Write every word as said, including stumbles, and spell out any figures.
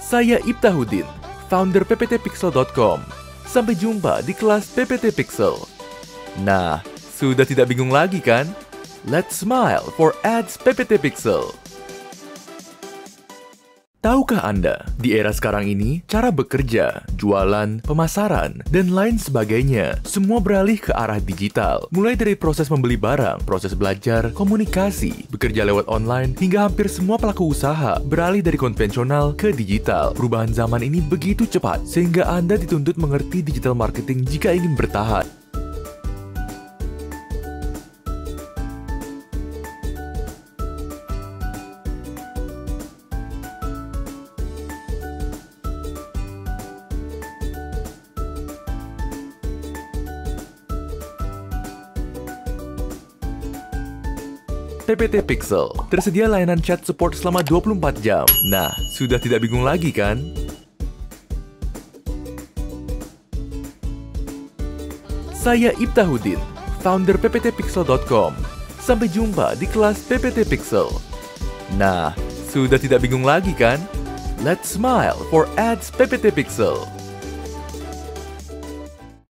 Saya Iptahudin, founder p p t pixel dot com. Sampai jumpa di kelas p p t pixel. Nah, sudah tidak bingung lagi kan? Let's smile for ads p p t pixel. Tahukah Anda, di era sekarang ini, cara bekerja, jualan, pemasaran, dan lain sebagainya, semua beralih ke arah digital. Mulai dari proses membeli barang, proses belajar, komunikasi, bekerja lewat online, hingga hampir semua pelaku usaha beralih dari konvensional ke digital. Perubahan zaman ini begitu cepat, sehingga Anda dituntut mengerti digital marketing jika ingin bertahan. p p t pixel, tersedia layanan chat support selama dua puluh empat jam. Nah, sudah tidak bingung lagi kan? Saya Iptahudin, founder p p t pixel dot com. Sampai jumpa di kelas p p t pixel. Nah, sudah tidak bingung lagi kan? Let's smile for ads p p t pixel.